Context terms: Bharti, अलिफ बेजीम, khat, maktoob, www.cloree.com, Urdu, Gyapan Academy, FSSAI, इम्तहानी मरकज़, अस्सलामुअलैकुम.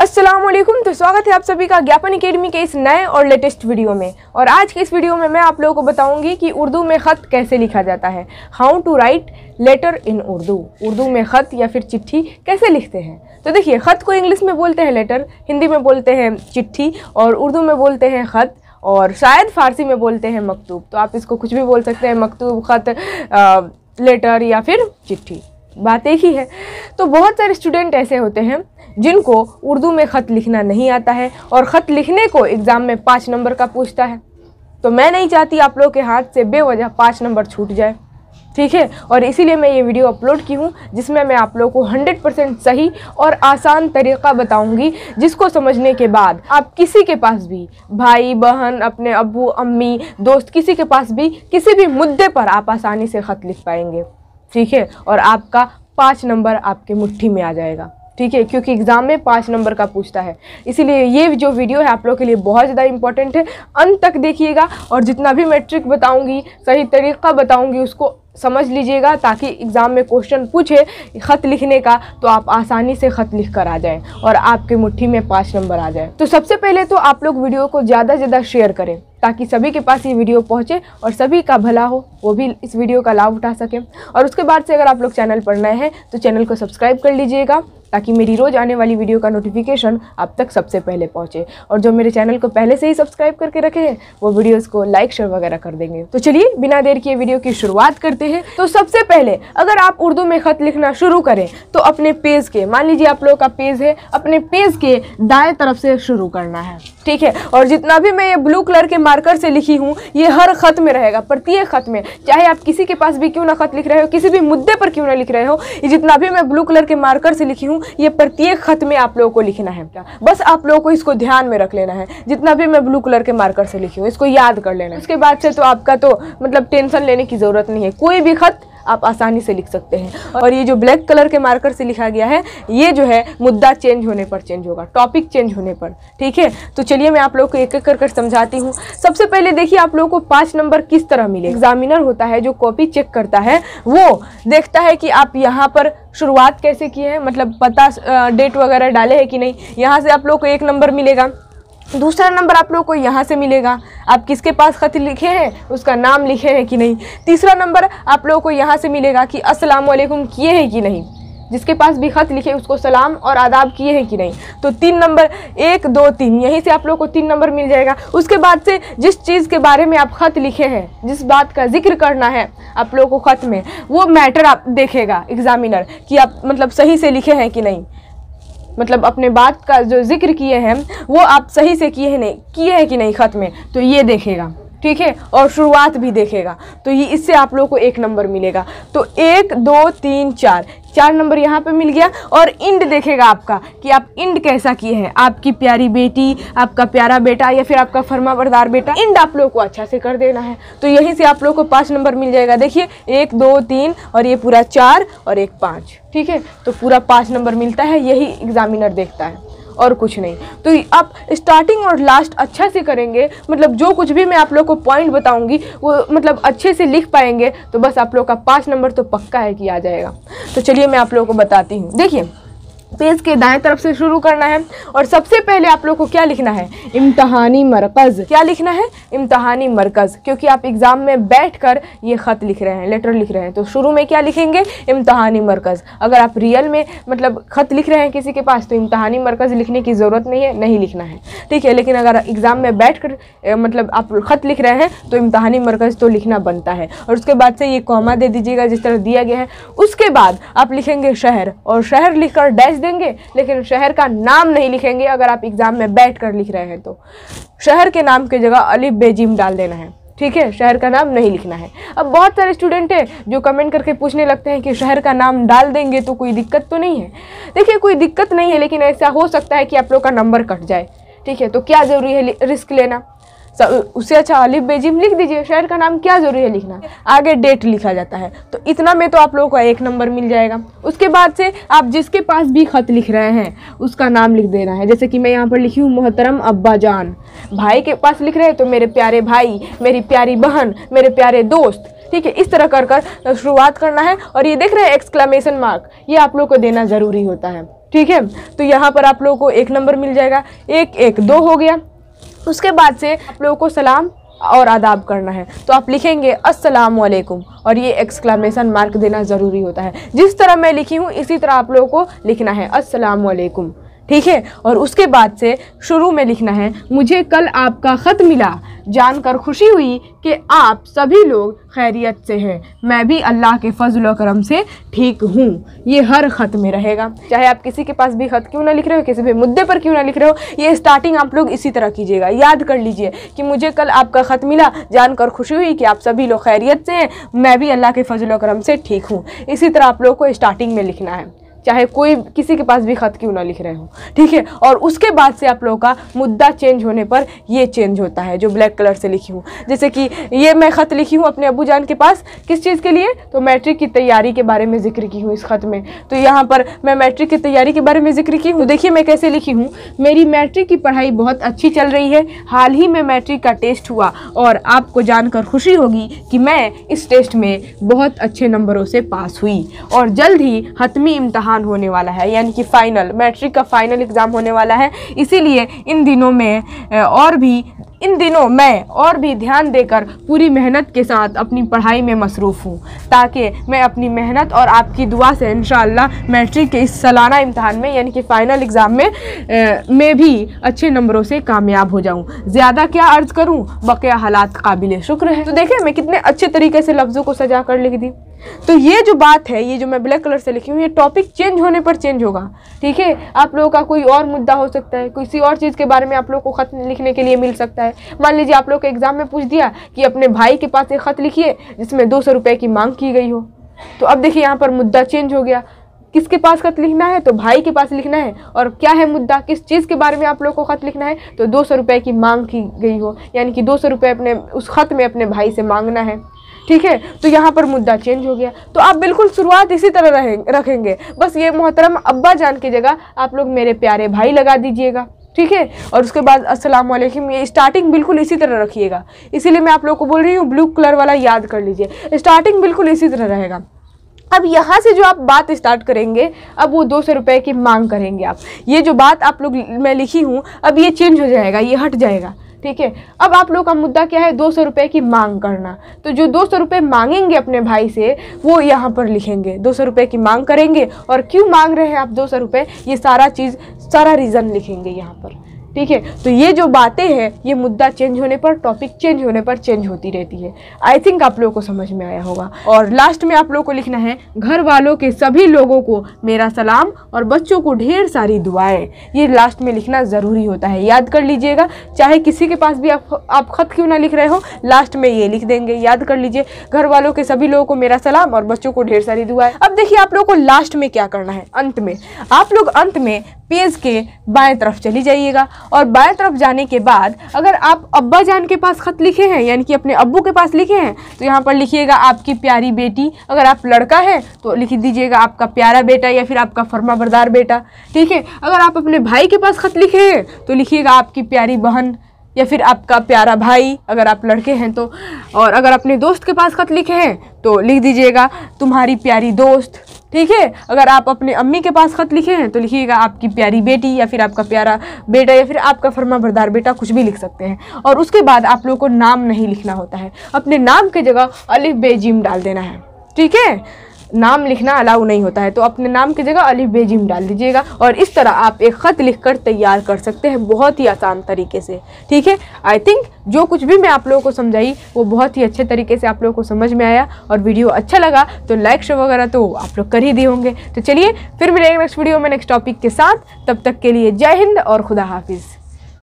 अस्सलामुअलैकुम। तो स्वागत है आप सभी का ज्ञापन एकेडमी के इस नए और लेटेस्ट वीडियो में। और आज के इस वीडियो में मैं आप लोगों को बताऊंगी कि उर्दू में ख़त कैसे लिखा जाता है, how to write letter in Urdu. Urdu में ख़त या फिर चिट्ठी कैसे लिखते हैं। तो देखिए, ख़त को इंग्लिश में बोलते हैं लेटर, हिंदी में बोलते हैं चिट्ठी, और उर्दू में बोलते हैं ख़त, और शायद फ़ारसी में बोलते हैं मकतूब। तो आप इसको कुछ भी बोल सकते हैं, मकतूब, ख़त, लेटर या फिर चिट्ठी, बात एक ही है। तो बहुत सारे स्टूडेंट ऐसे होते हैं जिनको उर्दू में ख़त लिखना नहीं आता है और ख़त लिखने को एग्ज़ाम में 5 नंबर का पूछता है। तो मैं नहीं चाहती आप लोग के हाथ से बेवजह 5 नंबर छूट जाए, ठीक है। और इसीलिए मैं ये वीडियो अपलोड की हूँ जिसमें मैं आप लोगों को 100% सही और आसान तरीक़ा बताऊँगी, जिसको समझने के बाद आप किसी के पास भी, भाई बहन, अपने अब्बू अम्मी, दोस्त, किसी के पास भी किसी भी मुद्दे पर आप आसानी से ख़त लिख पाएंगे, ठीक है। और आपका 5 नंबर आपके मुट्ठी में आ जाएगा, ठीक है, क्योंकि एग्ज़ाम में 5 नंबर का पूछता है। इसीलिए ये जो वीडियो है आप लोगों के लिए बहुत ज़्यादा इंपॉर्टेंट है, अंत तक देखिएगा। और जितना भी मैं ट्रिक बताऊँगी, सही तरीक़ा बताऊँगी, उसको समझ लीजिएगा, ताकि एग्ज़ाम में क्वेश्चन पूछे ख़त लिखने का तो आप आसानी से ख़त लिख कर आ जाएँ और आपके मुट्ठी में 5 नंबर आ जाए। तो सबसे पहले तो आप लोग वीडियो को ज़्यादा से ज़्यादा शेयर करें ताकि सभी के पास ये वीडियो पहुँचे और सभी का भला हो, वो भी इस वीडियो का लाभ उठा सकें। और उसके बाद से अगर आप लोग चैनल पर नए हैं तो चैनल को सब्सक्राइब कर लीजिएगा ताकि मेरी रोज़ आने वाली वीडियो का नोटिफिकेशन आप तक सबसे पहले पहुंचे। और जो मेरे चैनल को पहले से ही सब्सक्राइब करके रखे हैं वो वीडियोस को लाइक, शेयर वगैरह कर देंगे। तो चलिए बिना देर किए वीडियो की शुरुआत करते हैं। तो सबसे पहले अगर आप उर्दू में ख़त लिखना शुरू करें तो अपने पेज के, मान लीजिए आप लोगों का पेज है, अपने पेज के दाएँ तरफ से शुरू करना है, ठीक है। और जितना भी मैं ये ब्लू कलर के मार्कर से लिखी हूँ ये हर ख़त में रहेगा, प्रत्येक ख़त में, चाहे आप किसी के पास भी क्यों ना ख़त लिख रहे हो, किसी भी मुद्दे पर क्यों ना लिख रहे हो, ये जितना भी मैं ब्लू कलर के मार्कर से लिखी हूँ ये प्रत्येक खत में आप लोगों को लिखना है। बस आप लोगों को इसको ध्यान में रख लेना है, जितना भी मैं ब्लू कलर के मार्कर से लिखी हूँ इसको याद कर लेना है। उसके बाद से तो आपका तो मतलब टेंशन लेने की ज़रूरत नहीं है, कोई भी खत आप आसानी से लिख सकते हैं। और ये जो ब्लैक कलर के मार्कर से लिखा गया है ये जो है मुद्दा चेंज होने पर चेंज होगा, टॉपिक चेंज होने पर, ठीक है। तो चलिए मैं आप लोगों को एक एक कर समझाती हूँ। सबसे पहले देखिए आप लोगों को 5 नंबर किस तरह मिले। एग्जामिनर होता है जो कॉपी चेक करता है, वो देखता है कि आप यहाँ पर शुरुआत कैसे किए हैं, मतलब पता, डेट वगैरह डाले हैं कि नहीं। यहाँ से आप लोग को 1 नंबर मिलेगा। दूसरा नंबर आप लोगों को यहाँ से मिलेगा, आप किसके पास ख़त लिखे हैं उसका नाम लिखे हैं कि नहीं। तीसरा नंबर आप लोगों को यहाँ से मिलेगा कि अस्सलामुअलैकुम किए हैं कि नहीं, जिसके पास भी ख़त लिखे उसको सलाम और आदाब किए हैं कि नहीं। तो 3 नंबर, 1, 2, 3, यहीं से आप लोगों को 3 नंबर मिल जाएगा। उसके बाद से जिस चीज़ के बारे में आप ख़त लिखे हैं, जिस बात का जिक्र करना है आप लोगों को ख़त में, वो मैटर आप देखेगा एग्ज़ामिनर कि आप मतलब सही से लिखे हैं कि नहीं, मतलब अपने बात का जो जिक्र किए हैं वो आप सही से किए हैं कि नहीं ख़त में, तो ये देखेगा, ठीक है। और शुरुआत भी देखेगा। तो ये इससे आप लोगों को 1 नंबर मिलेगा। तो 1, 2, 3, 4 नंबर यहाँ पे मिल गया। और इंड देखेगा आपका कि आप इंड कैसा किए हैं, आपकी प्यारी बेटी, आपका प्यारा बेटा, या फिर आपका फरमाबरदार बेटा, इंड आप लोगों को अच्छा से कर देना है। तो यहीं से आप लोगों को 5 नंबर मिल जाएगा। देखिए 1, 2, 3 और ये पूरा 4 और एक 5, ठीक है। तो पूरा 5 नंबर मिलता है, यही एग्जामिनर देखता है और कुछ नहीं। तो आप स्टार्टिंग और लास्ट अच्छा से करेंगे, मतलब जो कुछ भी मैं आप लोग को पॉइंट बताऊंगी वो मतलब अच्छे से लिख पाएंगे, तो बस आप लोग का 5 नंबर तो पक्का है कि आ जाएगा। तो चलिए मैं आप लोगों को बताती हूँ। देखिए पेज के दाएं तरफ से शुरू करना है और सबसे पहले आप लोग को क्या लिखना है, इम्तहानी मरकज़। क्या लिखना है, इम्तहानी मरकज़, क्योंकि आप एग्ज़ाम में बैठकर ये ख़त लिख रहे हैं, लेटर लिख रहे हैं। तो शुरू में क्या लिखेंगे, इम्तहानी मरकज़। अगर आप रियल में मतलब ख़त लिख रहे हैं किसी के पास तो इम्तहानी मरकज़ लिखने की ज़रूरत नहीं है, नहीं लिखना है, ठीक है। लेकिन अगर एग्ज़ाम में बैठ कर मतलब आप ख़त लिख रहे हैं तो इम्तहानी मरकज़ तो लिखना बनता है। और उसके बाद से ये कॉमा दे दीजिएगा जिस तरह दिया गया है। उसके बाद आप लिखेंगे शहर, और शहर लिख कर डैश देंगे, लेकिन शहर का नाम नहीं लिखेंगे। अगर आप एग्ज़ाम में बैठकर लिख रहे हैं तो शहर के नाम की जगह अलिफ बेजीम डाल देना है, ठीक है। शहर का नाम नहीं लिखना है। अब बहुत सारे स्टूडेंट हैं जो कमेंट करके पूछने लगते हैं कि शहर का नाम डाल देंगे तो कोई दिक्कत तो नहीं है। देखिए कोई दिक्कत नहीं है, लेकिन ऐसा हो सकता है कि आप लोग का नंबर कट जाए, ठीक है। तो क्या ज़रूरी है रिस्क लेना, उससे अच्छा अलिफ बेजीम लिख दीजिए, शहर का नाम क्या ज़रूरी है लिखना। आगे डेट लिखा जाता है। तो इतना में तो आप लोगों को 1 नंबर मिल जाएगा। उसके बाद से आप जिसके पास भी ख़त लिख रहे हैं उसका नाम लिख देना है। जैसे कि मैं यहाँ पर लिखी हूँ मोहतरम अब्बा जान। भाई के पास लिख रहे हैं तो मेरे प्यारे भाई, मेरी प्यारी बहन, मेरे प्यारे दोस्त, ठीक है, इस तरह कर कर शुरुआत करना है। और ये देख रहे हैं एक्सक्लेमेशन मार्क, ये आप लोग को देना ज़रूरी होता है। ठीक है, तो यहाँ पर आप लोगों को एक नंबर मिल जाएगा, एक एक दो हो गया। उसके बाद से आप लोगों को सलाम और आदाब करना है, तो आप लिखेंगे अस्सलाम वालेकुम और ये एक्सक्लेमेशन मार्क देना ज़रूरी होता है। जिस तरह मैं लिखी हूँ इसी तरह आप लोगों को लिखना है अस्सलाम वालेकुम। ठीक है, और उसके बाद से शुरू में लिखना है, मुझे कल आपका ख़त मिला, जानकर खुशी हुई कि आप सभी लोग खैरियत से हैं, मैं भी अल्लाह के फजल और करम से ठीक हूँ। ये हर ख़त में रहेगा, चाहे आप किसी के पास भी ख़त क्यों ना लिख रहे हो, किसी भी मुद्दे पर क्यों ना लिख रहे हो, ये स्टार्टिंग आप लोग इसी तरह कीजिएगा। याद कर लीजिए कि मुझे कल आपका ख़त मिला, जानकर खुशी हुई कि आप सभी लोग खैरियत से हैं, मैं भी अल्लाह के फजल और करम से ठीक हूँ। इसी तरह आप लोग को स्टार्टिंग में लिखना है, चाहे कोई किसी के पास भी ख़त क्यों ना लिख रहे हो। ठीक है, और उसके बाद से आप लोगों का मुद्दा चेंज होने पर ये चेंज होता है, जो ब्लैक कलर से लिखी हूँ। जैसे कि ये मैं ख़त लिखी हूँ अपने अबू जान के पास, किस चीज़ के लिए, तो मैट्रिक की तैयारी के बारे में ज़िक्र की हूँ इस ख़त में। तो यहाँ पर मैं मैट्रिक की तैयारी के बारे में ज़िक्र की हूँ। देखिए मैं कैसे लिखी हूँ, मेरी मैट्रिक की पढ़ाई बहुत अच्छी चल रही है, हाल ही में मैट्रिक का टेस्ट हुआ और आपको जानकर खुशी होगी कि मैं इस टेस्ट में बहुत अच्छे नंबरों से पास हुई और जल्द ही हतमी इम्तहान होने वाला है, यानी कि फाइनल मैट्रिक का फाइनल एग्ज़ाम होने वाला है। इसीलिए इन दिनों मैं और भी ध्यान देकर पूरी मेहनत के साथ अपनी पढ़ाई में मसरूफ़ हूँ, ताकि मैं अपनी मेहनत और आपकी दुआ से इंशाअल्लाह मैट्रिक के इस सालाना इम्तहान में, यानी कि फ़ाइनल एग्ज़ाम में भी अच्छे नंबरों से कामयाब हो जाऊँ। ज़्यादा क्या अर्ज़ करूँ, बकिया हालात काबिल शुक्र है। तो देखें मैं कितने अच्छे तरीके से लफ्ज़ों को सजा कर लिख दी। तो ये जो बात है, ये जो मैं ब्लैक कलर से लिखी हूँ, ये टॉपिक चेंज होने पर चेंज होगा। ठीक है, आप लोगों का कोई और मुद्दा हो सकता है, किसी और चीज़ के बारे में आप लोगों को ख़त लिखने के लिए मिल सकता है। मान लीजिए आप लोग के एग्ज़ाम में पूछ दिया कि अपने भाई के पास एक ख़त लिखिए जिसमें 200 रुपये की मांग की गई हो, तो अब देखिए यहाँ पर मुद्दा चेंज हो गया, किसके पास ख़त लिखना है, तो भाई के पास लिखना है। और क्या है मुद्दा, किस चीज़ के बारे में आप लोगों को ख़त लिखना है, तो 200 रुपये की मांग की गई हो, यानी कि 200 रुपये अपने उस ख़त में अपने भाई से मांगना है। ठीक है, तो यहाँ पर मुद्दा चेंज हो गया। तो आप बिल्कुल शुरुआत इसी तरह रखेंगे, बस ये मोहतरम अब्बा जान की जगह आप लोग मेरे प्यारे भाई लगा दीजिएगा। ठीक है, और उसके बाद अस्सलाम वालेकुम, ये स्टार्टिंग बिल्कुल इसी तरह रखिएगा। इसीलिए मैं आप लोग को बोल रही हूँ ब्लू कलर वाला याद कर लीजिए, स्टार्टिंग बिल्कुल इसी तरह रहेगा। अब यहाँ से जो आप बात स्टार्ट करेंगे, अब वो 200 रुपये की मांग करेंगे आप, ये जो बात आप लोग मैं लिखी हूँ, अब ये चेंज हो जाएगा, ये हट जाएगा। ठीक है, अब आप लोग का मुद्दा क्या है, 200 रुपये की मांग करना, तो जो 200 रुपये मांगेंगे अपने भाई से वो यहाँ पर लिखेंगे, 200 रुपये की मांग करेंगे और क्यों मांग रहे हैं आप 200 रुपये, ये सारा रीज़न लिखेंगे यहाँ पर। ठीक है, तो ये जो बातें हैं, ये मुद्दा चेंज होने पर, टॉपिक चेंज होने पर चेंज होती रहती है। आई थिंक आप लोगों को समझ में आया होगा। और लास्ट में आप लोगों को लिखना है, घर वालों के सभी लोगों को मेरा सलाम और बच्चों को ढेर सारी दुआएं, ये लास्ट में लिखना ज़रूरी होता है। याद कर लीजिएगा, चाहे किसी के पास भी आप ख़त क्यों ना लिख रहे हो, लास्ट में ये लिख देंगे। याद कर लीजिए, घर वालों के सभी लोगों को मेरा सलाम और बच्चों को ढेर सारी दुआएं। अब देखिए आप लोगों को लास्ट में क्या करना है, अंत में आप लोग अंत में पेज के बाएं तरफ चली जाइएगा और बाएं तरफ जाने के बाद अगर आप अब्बा जान के पास ख़त लिखे हैं, यानी कि अपने अब्बू के पास लिखे हैं, तो यहाँ पर लिखिएगा आपकी प्यारी बेटी, अगर आप लड़का है तो लिख दीजिएगा आपका प्यारा बेटा या फिर आपका फरमाबरदार बेटा। ठीक है, अगर आप अपने भाई के पास ख़त लिखे हैं तो लिखिएगा आपकी प्यारी बहन या फिर आपका प्यारा भाई अगर आप लड़के हैं तो। और अगर अपने दोस्त के पास ख़त लिखे हैं तो लिख दीजिएगा तुम्हारी प्यारी दोस्त। ठीक है, अगर आप अपने अम्मी के पास ख़त लिखे हैं तो लिखिएगा आपकी प्यारी बेटी या फिर आपका प्यारा बेटा या फिर आपका फरमाबरदार बेटा, कुछ भी लिख सकते हैं। और उसके बाद आप लोगों को नाम नहीं लिखना होता है, अपने नाम की जगह अलिफ बे जीम डाल देना है। ठीक है, नाम लिखना अलाउ नहीं होता है, तो अपने नाम की जगह अलिफ बे जीम डाल दीजिएगा। और इस तरह आप एक ख़त लिखकर तैयार कर सकते हैं, बहुत ही आसान तरीके से। ठीक है, आई थिंक जो कुछ भी मैं आप लोगों को समझाई वो बहुत ही अच्छे तरीके से आप लोगों को समझ में आया। और वीडियो अच्छा लगा तो लाइक शेयर वगैरह तो आप लोग कर ही दिए होंगे। तो चलिए फिर मिलेंगे नेक्स्ट वीडियो में नेक्स्ट टॉपिक के साथ, तब तक के लिए जय हिंद और खुदा हाफिज़।